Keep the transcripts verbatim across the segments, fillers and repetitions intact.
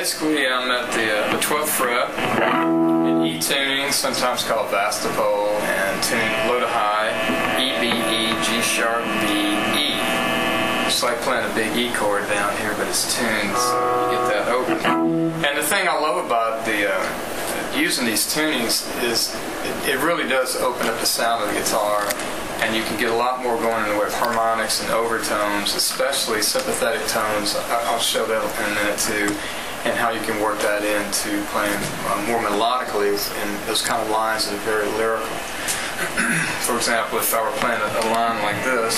basically I'm at the, uh, the twelfth fret in E tuning, sometimes called Vastopole, and tuned low to high, E, B, E, G sharp, B, E. It's like playing a big E chord down here, but it's tuned, so you get that open. And the thing I love about the uh, using these tunings is it, it really does open up the sound of the guitar, and you can get a lot more going in the way of harmonics and overtones, especially sympathetic tones. I'll show that in a minute too, and how you can work that into playing more melodically in those kind of lines that are very lyrical. For example, if I were playing a line like this,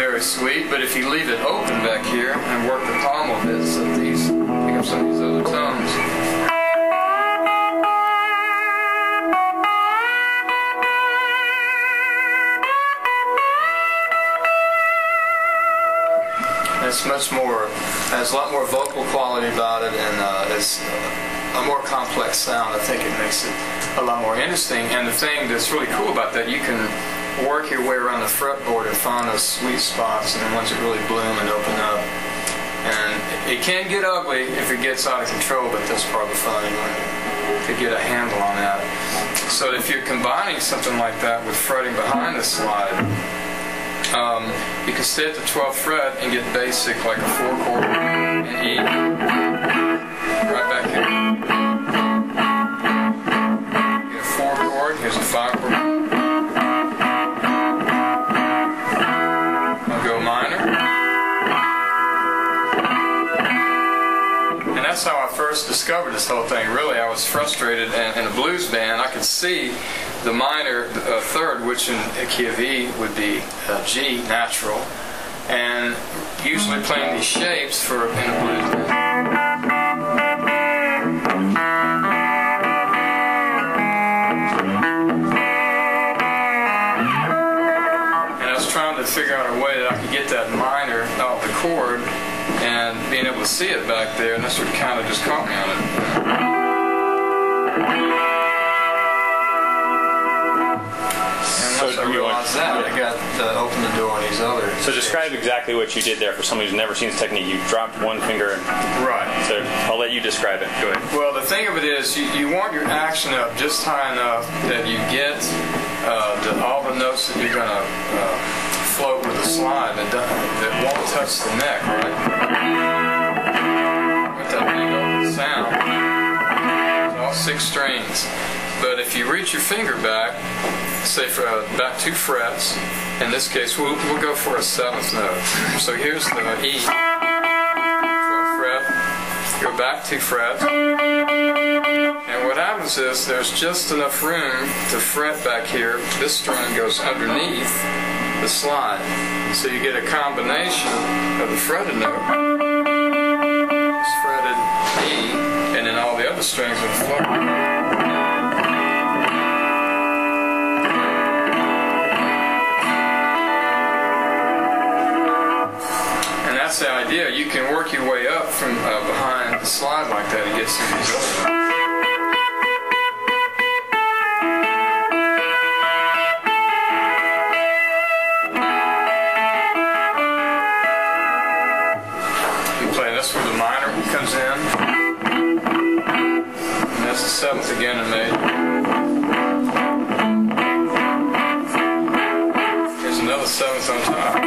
very sweet, but if you leave it open back here and work the palm a bit, so these pick up some of these other tones. It's much more, has a lot more vocal quality about it, and uh, it's a more complex sound. I think it makes it a lot more interesting. And the thing that's really cool about that, you can work your way around the fretboard and find those sweet spots, and the ones that really bloom and open up. And it can get ugly if it gets out of control, but that's part of the fun to get a handle on that. So if you're combining something like that with fretting behind the slide, um, you can stay at the twelfth fret and get basic like a four chord and E right back here. Get a four chord. Here's a five chord. That's how I first discovered this whole thing. Really, I was frustrated and in a blues band. I could see the minor uh, third, which in a key of E would be uh, G natural, and usually playing these shapes for in a blues band. And I was trying to figure out a way that I could get that minor out the chord, and being able to see it back there, and that's what kind of just caught me on it. So and once I realized that, yeah. I got to open the door on these other. So things. Describe exactly what you did there for somebody who's never seen this technique. You dropped one finger. And, right. So I'll let you describe it. Go ahead. Well, the thing of it is, you, you want your action up just high enough that you get uh, the, all the notes that you're going to uh, float with the slide that, that won't touch the neck, right? With that big open sound. All six strings. But if you reach your finger back, say for, uh, back two frets, in this case we'll, we'll go for a seventh note. So here's the E, twelfth fret, go back two frets, and what happens is there's just enough room to fret back here. This string goes underneath the slide. So you get a combination of the fretted note, fretted E, and then all the other strings are floating. And that's the idea. You can work your way up from uh, behind the slide like that and get some results. That's where the minor comes in, and that's the seventh again in A. Here's another seventh on top.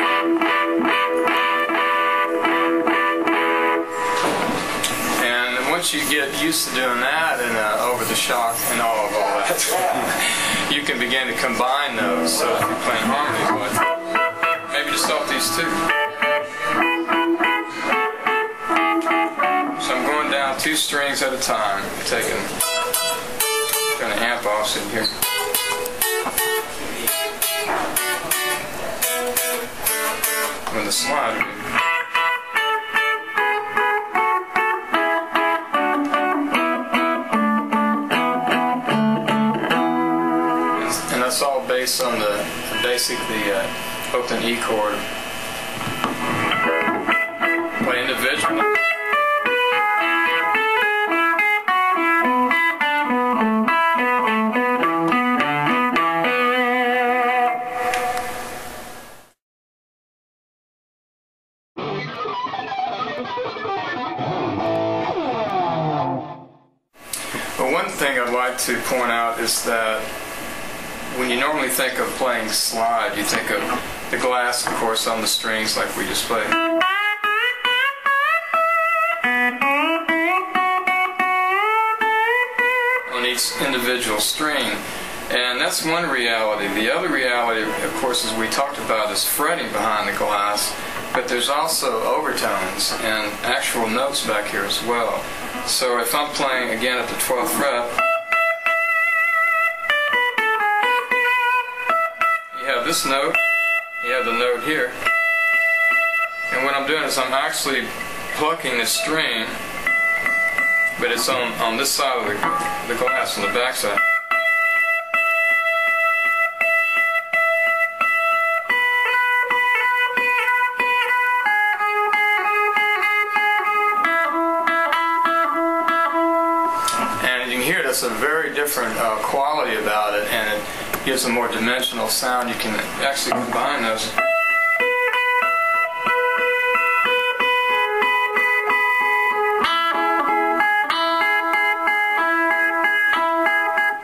And once you get used to doing that and uh, over the shock and all of all that, you can begin to combine those, so if you're playing harmonies like maybe just off these two. Two strings at a time, taking, going to amp off in here. When the slide, and that's all based on the basic the uh, open E chord. Play individually. like to point out is that when you normally think of playing slide, you think of the glass, of course, on the strings like we just played. On each individual string. And that's one reality. The other reality, of course, as we talked about, is fretting behind the glass, but there's also overtones and actual notes back here as well. So if I'm playing again at the twelfth fret, you have this note, you have the note here, and what I'm doing is I'm actually plucking the string, but it's on, on this side of the, the glass, on the back side. It's a very different uh, quality about it, and it gives a more dimensional sound. You can actually combine those.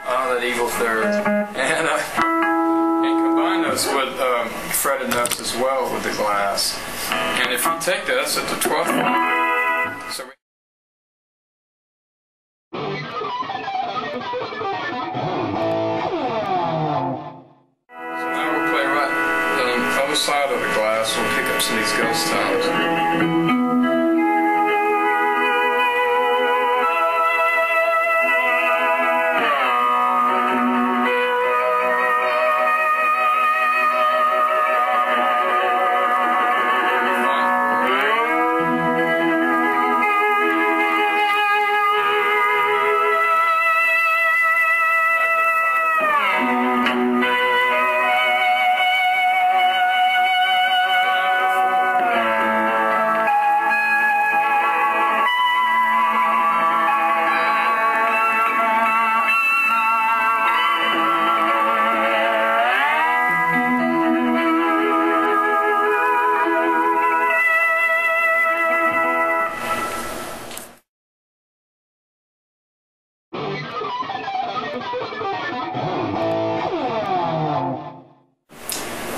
Oh, that evil third. And, uh, and combine those with um, fretted notes as well with the glass. And if you take that, that's at the twelfth one. Side of the glass, we'll pick up some of these ghost tones.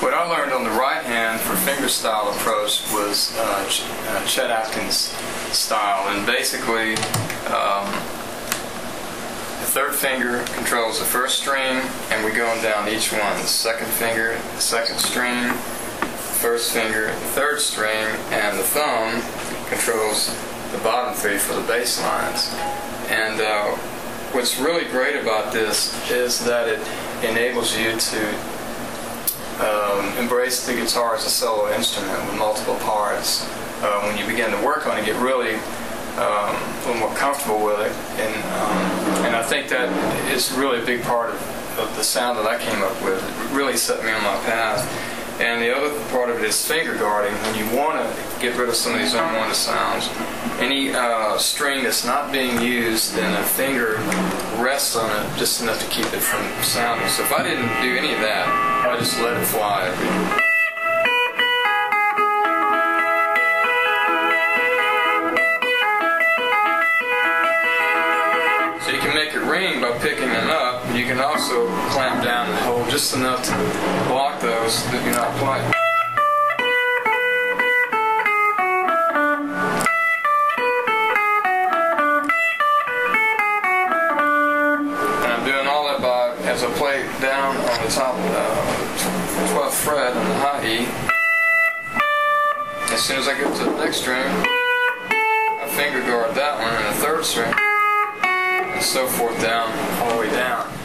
What I learned on the right hand for fingerstyle approach was uh, Ch uh, Chet Atkins style, and basically um, the third finger controls the first string, and we're going down each one. The second finger, the second string, first finger, the third string, and the thumb controls the bottom three for the bass lines. And uh, what's really great about this is that it enables you to um, embrace the guitar as a solo instrument with multiple parts. Uh, when you begin to work on it, get really um, a little more comfortable with it. And, um, and I think that is really a big part of, of the sound that I came up with. It really set me on my path. And the other part of it is finger guarding. When you want to get rid of some of these unwanted sounds, any uh, string that's not being used, then a finger rests on it just enough to keep it from sounding. So if I didn't do any of that, I just let it fly. So you can make it ring by picking it up. You can also clamp down and hold just enough to block those that you're not playing. As I play down on the top uh, twelfth fret on the high E, as soon as I get to the next string, I finger guard that one and the third string, and so forth down, all the way down.